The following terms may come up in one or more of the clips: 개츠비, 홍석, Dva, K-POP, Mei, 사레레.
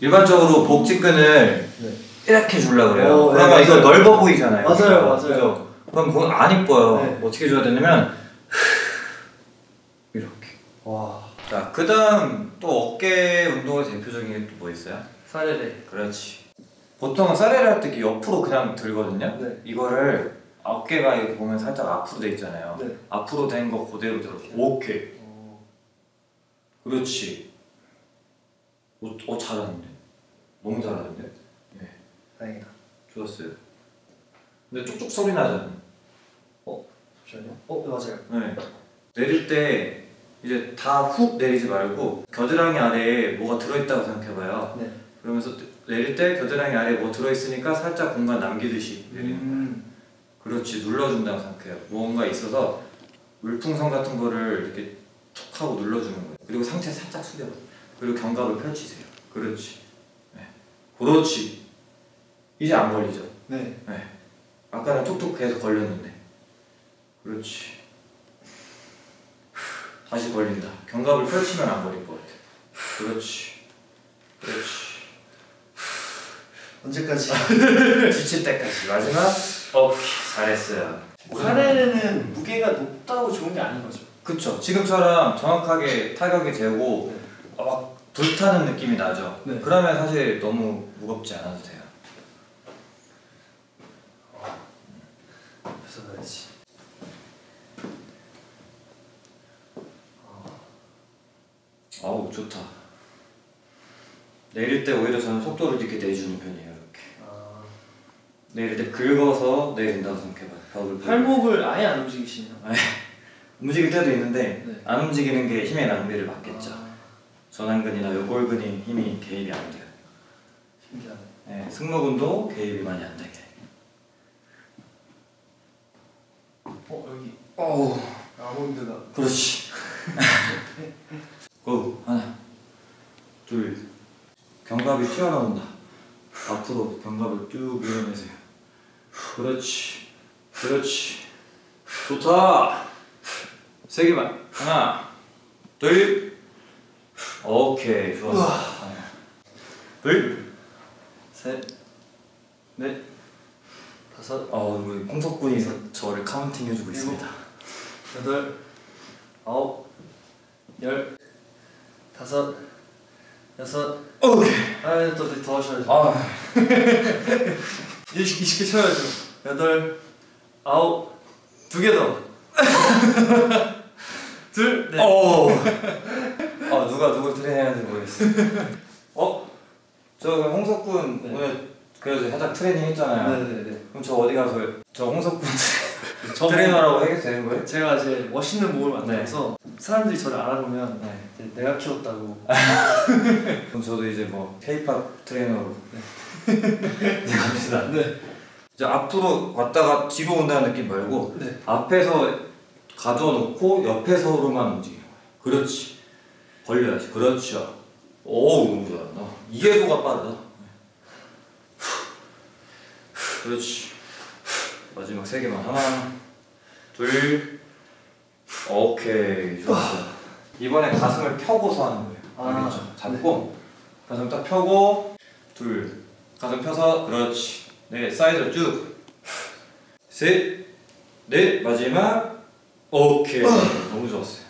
일반적으로 복지끈을 네. 이렇게 주려고 그래요. 그러면 네, 이거 넓어 보이잖아요. 맞아요, 맞아요. 그죠? 그럼 그건 안 이뻐요. 네. 어떻게 줘야 되냐면 이렇게. 와. 자, 그 다음 또 어깨 운동의 대표적인 게 또 뭐 있어요? 사레레. 그렇지. 보통은 사레레 할 때 옆으로 그냥 들거든요. 네. 이거를 어깨가 이렇게 보면 살짝 앞으로 돼 있잖아요. 네. 앞으로 된 거 그대로 들어. 오케이. 오. 그렇지. 오, 잘하는데. 너무 잘하는데. 네. 다행이다. 좋았어요. 근데 쪽쪽 소리 나잖아. 어? 잠시만요. 어, 맞아요. 네. 내릴 때 이제 다 훅 내리지 말고 겨드랑이 아래에 뭐가 들어있다고 생각해봐요. 네. 그러면서 내릴 때 겨드랑이 아래에 뭐 들어있으니까 살짝 공간 남기듯이 내리는 거예요. 그렇지, 눌러준다고 생각해요. 뭔가 있어서 물풍선 같은 거를 이렇게 툭 하고 눌러주는 거예요. 그리고 상체 살짝 숙여요. 그리고 견갑을 펼치세요. 그렇지. 네. 그렇지. 이제 안 걸리죠? 네. 네. 아까는 툭툭 계속 걸렸는데. 그렇지. 다시 걸린다. 견갑을 펼치면 안 걸릴 것 같아. 그렇지. 그렇지. 언제까지? 지칠 때까지. 마지막. 어, 잘했어요. 사레레는 무게가 높다고 좋은 게 아닌 거죠? 그쵸. 지금처럼 정확하게 타격이 되고 네. 막 돌타는 느낌이 나죠? 네. 그러면 사실 너무 무겁지 않아도 돼요. 벗어나야지. 아우, 좋다. 내릴 때 오히려 저는 속도를 이렇게 내주는 편이에요. 이렇게. 아... 내릴 때 긁어서 내린다고 생각해봐요. 벽을 팔목을 아예 안 움직이시네요. 움직일 때도 있는데 네. 안 움직이는 게 힘의 낭비를 막겠죠. 아... 전완근이나 요골근이 힘이 개입이 안 돼요. 신기하네. 네, 승모근도 개입이 많이 안 되게. 어, 여기. 어우. 아무 힘들다. 그렇지. 고! 하나, 둘, 견갑이 튀어나온다. 앞으로 견갑을 쭉 밀어내세요. 그렇지, 그렇지. 좋다. 세 개만. 하나, 둘. 오케이, 좋았어. 하나, 둘, 셋, 넷, 다섯. 우리 홍석 군이 저를 카운팅해주고 있습니다. 여덟, 아홉, 열. 다섯, 여섯, 오케이. 아, 더 하셔야죠. 아. 20개 쳐야죠. 여덟, 아홉, 두 개 더. 둘, 넷. 오. 아, 누가 누굴 트레이닝하는지 모르겠어. 어? 저 홍석 군 네. 오늘 그래도 살짝 트레이닝 했잖아요. 네네네. 그럼 저 어디 가서 저 홍석 군 트레이너라고 해도 되는 거예요? 제가 이제 멋있는 몸을 만들어서 네. 사람들이 저를 알아보면 네. 내가 키웠다고. 그럼 저도 이제 뭐 K-POP 트레이너로 네, 갑시다. 네. 이제 앞으로 왔다가 뒤로 온다는 느낌 말고 네. 앞에서 가둬놓고 옆에서로만 움직여요. 그렇지. 걸려야지. 그렇죠. 오우, 너무 잘한다. 이해도가 빠르다. 그렇지. 마지막 세 개만. 하나, 둘, 오케이. 좋았어요. 이번에 가슴을 펴고서 하는 거예요. 알겠죠? 아, 잡고 네. 가슴 딱 펴고 둘, 가슴 펴서 그렇지. 네, 사이드로 쭉. 셋, 넷, 마지막. 오케이. 너무 좋았어요.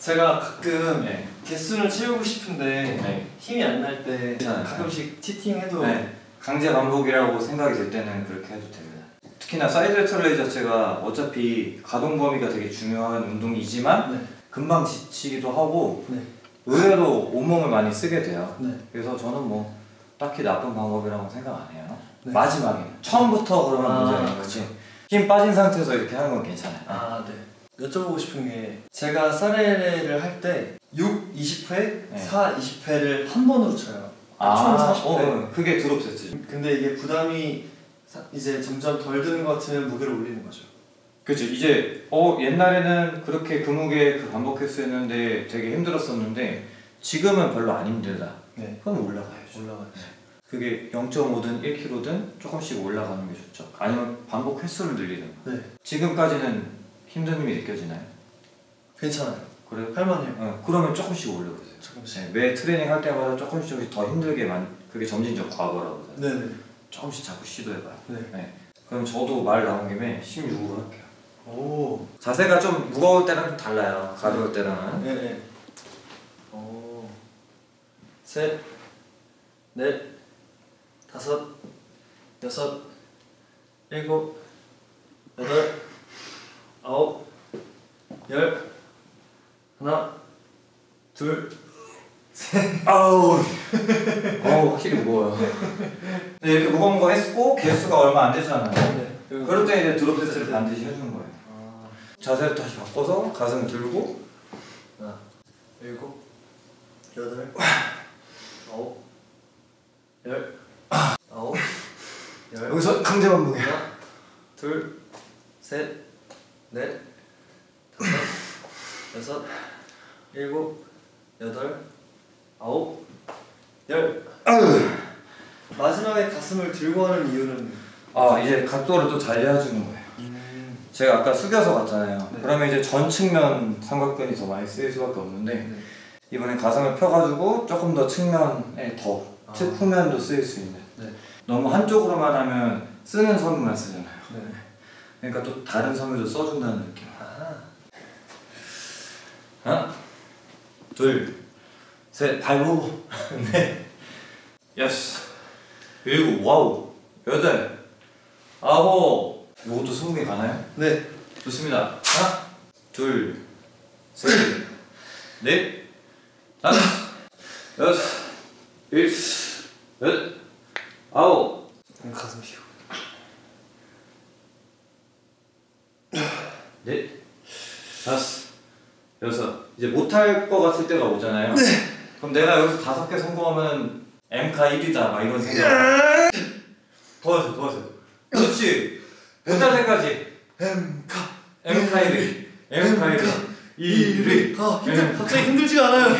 제가 가끔 네. 개수를 채우고 싶은데 네. 힘이 안 날 때 가끔씩 치팅해도 네. 강제 반복이라고 생각이 들 때는 그렇게 해도 됩니다. 특히나 사이드 레터럴 레이 자체가 어차피 가동 범위가 되게 중요한 운동이지만 네. 금방 지치기도 하고 네. 의외로 온몸을 많이 쓰게 돼요. 네. 그래서 저는 뭐 딱히 나쁜 방법이라고 생각 안 해요. 네. 마지막에 처음부터 그러면 문제는 거지. 힘 빠진 상태에서 이렇게 하는 건 괜찮아요. 아, 네. 여쭤보고 싶은 게 제가 사레레를 할 때 6, 20회, 네. 4, 20회를 한 번으로 쳐요. 아, 총 40회. 그게 드롭 세트죠. 근데 이게 부담이 이제 점점 덜 드는 것 같으면 무게를 올리는 거죠. 그렇죠. 이제 옛날에는 그렇게 그 무게 그 반복 횟수였는데 되게 힘들었었는데 지금은 별로 안 힘들다. 네. 그럼 올라가야죠. 올라가야죠. 네. 그게 0.5든 1kg든 조금씩 올라가는 게 좋죠. 아니면 반복 횟수를 늘리든가. 네. 지금까지는 힘든 힘이 느껴지나요? 괜찮아요. 그래요? 할만해요. 어, 그러면 조금씩 올려보세요. 조금씩. 네, 매 트레이닝 할 때마다 조금씩 조금씩 더 힘들게 만 그게 점진적 과거라고. 네네. 조금씩 자꾸 시도해봐요. 네. 네. 그럼 저도 말 나온 김에 16으로 할게요. 오. 자세가 좀 무거울 때랑 좀 달라요. 가벼울 때랑은. 네네. 오. 셋, 넷, 다섯, 여섯, 일곱, 여덟, 아홉, 열, 하나, 둘, 셋, 아우. 아우, 확실히 무거워요. 근데 이렇게 무거운 거 했고 개수가 얼마 안 되잖아요. 네. 그럴 때 이제 드롭 세트를 반드시 해주는 거예요. 아. 자세를 다시 바꿔서 가슴 들고 하나, 일곱, 여덟, 아홉, 열, 아홉, 열. 여기서 강제 반복이야. 하나, 둘, 셋, 넷, 다섯, 여섯, 일곱, 여덟, 아홉, 열. 마지막에 가슴을 들고 하는 이유는? 아, 이제 각도를 또 잘 해주는 거예요. 제가 아까 숙여서 갔잖아요. 네. 그러면 이제 전 측면 삼각근이 더 많이 쓰일 수밖에 없는데 네. 이번에 가슴을 펴가지고 조금 더 측면에 더 측후면도 쓰일 수 있는. 네. 너무 한쪽으로만 하면 쓰는 섬유만 쓰잖아요. 네. 그러니까 또 다른 섬유도 써준다는 느낌. 하나, 둘, 셋, 발목. 네. 여섯, 일곱, 와우, 여덟, 아홉. 이것도 20개 가나요? 네. 좋습니다. 하나, 둘, 셋, 넷, 다섯, 여섯, 일곱, 여덟, 아홉. 가슴 쉬고. 넷, 다섯, 여섯. 이제 못할 것 같을 때가 오잖아요. 네. 그럼 내가 여기서 5개 성공하면 M카 1이다 막 이런 생각. 도와줘, 도와줘. 그렇지. 못할 때까지. M카 1위. M카 1위. 2위. 갑자기 힘들지가 않아요.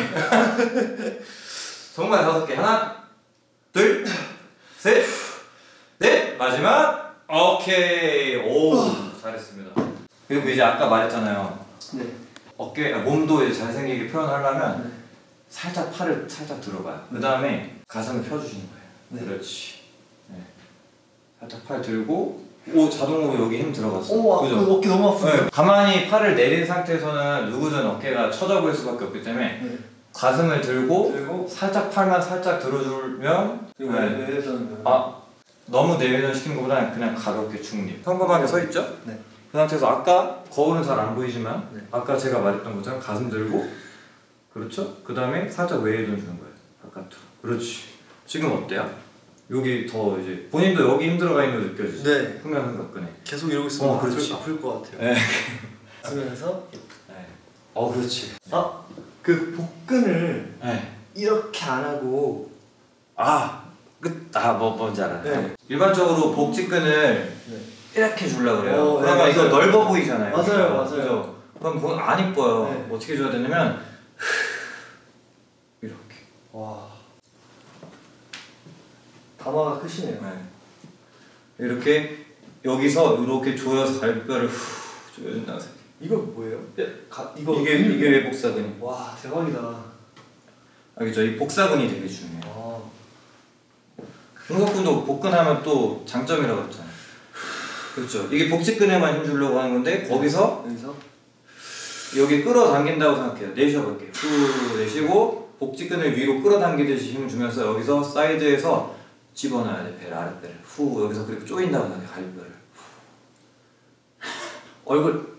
정말 5개. 하나, 둘, 셋, 넷. 마지막. 오케이. 오, 잘했습니다. 그리고 이제 아까 말했잖아요. 네. 어깨, 몸도 이제 잘생기게 표현하려면 네. 살짝 팔을 살짝 들어봐요. 그 다음에 가슴을 펴주시는 거예요. 네. 그렇지. 네. 살짝 팔 들고 오, 자동으로 여기 힘 들어갔어. 오, 그죠? 그 어깨 너무 아프네. 네. 가만히 팔을 내린 상태에서는 누구든 어깨가 처져 보일 수밖에 없기 때문에 네. 가슴을 들고 살짝 팔만 살짝 들어주면 그리고 네. 내외전. 아, 너무 내외전 시키는 것보다는 그냥 가볍게 중립. 평범하게 서 있죠? 네. 그 상태에서 아까 거울은 잘 안 보이지만 네. 아까 제가 말했던 것처럼 가슴 들고 그렇죠? 그 다음에 살짝 외회전 주는 거예요. 바깥으로. 그렇지. 지금 어때요? 여기 더 이제 본인도 여기 힘들어가 있는 거 느껴지죠? 네. 흥면 흥각근에 계속 이러고 있으면 그렇지. 아플 것 같아요. 네. 하면서 네. 그렇지. 아! 그 복근을 네. 이렇게 안 하고 뭔지 알아요. 네. 일반적으로 복직근을 네. 이렇게 주려고 그래요. 그러면 네, 이거 넓어 보이잖아요. 맞아요, 맞아요. 그죠? 그럼 그건 안 이뻐요. 네. 뭐 어떻게 줘야 되냐면 이렇게. 와, 담화가 크시네요. 네. 이렇게 여기서 이렇게 조여서 갈비뼈를 조여준다. 이거 뭐예요? 이게 왜 복사근이? 와, 대박이다. 알겠죠? 이 복사근이 되게 중요해요. 홍석군도 복근하면 또 장점이라고 했잖아요. 그렇죠. 이게 복직근에만 힘 주려고 하는 건데 거기서 여기 끌어당긴다고 생각해요. 내쉬어볼게요. 후 내쉬고 복직근을 위로 끌어당기듯이 힘을 주면서 여기서 사이드에서 집어넣어야 돼. 배를, 아랫배를. 후 여기서 그리고 조인다고 생각해요. 갈비뼈를. 얼굴.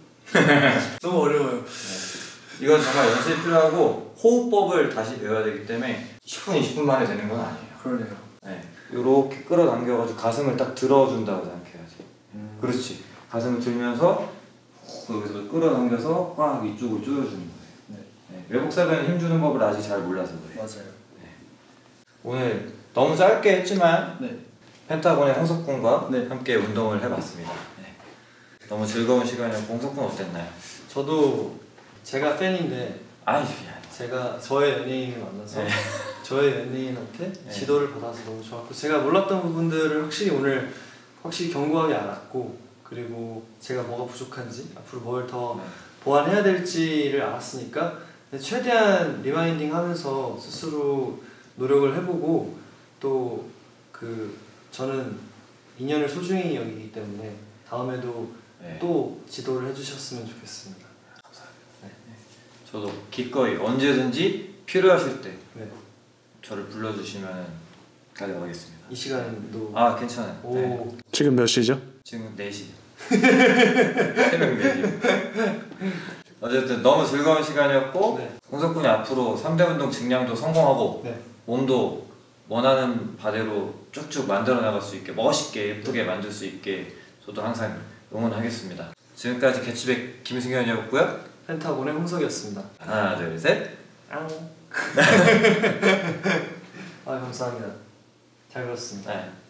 너무 어려워요. 네. 이건 정말 연습이 필요하고 호흡법을 다시 배워야 되기 때문에 10분, 20분 만에 되는 건 아니에요. 그러네요. 네. 이렇게 끌어당겨가지고 가슴을 딱 들어준다고 생각해야지. 그렇지. 가슴을 들면서 여기서 끌어당겨서 꽉 이쪽을 조여주는 거예요. 네. 네. 외복사근 힘주는 법을 아직 잘 몰라서 그래요. 맞아요. 네. 오늘 너무 짧게 했지만 네. 펜타곤의 홍석군과 네. 함께 운동을 해봤습니다. 네. 너무 즐거운 시간이었고 홍석군 어땠나요? 저도 제가 팬인데 제가 저의 연예인을 만나서 네. 저의 연예인한테 네. 지도를 받아서 너무 좋았고 제가 몰랐던 부분들을 확실히 오늘 확실히 견고하게 알았고 그리고 제가 뭐가 부족한지 앞으로 뭘 더 보완해야 될지를 알았으니까 최대한 리마인딩 하면서 스스로 노력을 해보고, 또 그 저는 인연을 소중히 여기기 때문에 다음에도 네. 또 지도를 해주셨으면 좋겠습니다. 감사합니다. 네. 저도 기꺼이 언제든지 필요하실 때 네. 저를 불러주시면 달려가겠습니다. 이 시간도 아 괜찮아요. 네. 지금 몇 시죠? 지금 4시 새벽 4시 어쨌든 너무 즐거운 시간이었고 네. 홍석 군이 앞으로 3대 운동 증량도 성공하고 네. 몸도 원하는 바대로 쭉쭉 만들어 나갈 수 있게 멋있게 예쁘게 만들 수 있게 저도 항상 응원하겠습니다. 지금까지 개츠비 김승현이었고요. 펜타곤의 홍석이었습니다. 하나 둘 셋 앙. 아 감사합니다. 잘 들었습니다. 네.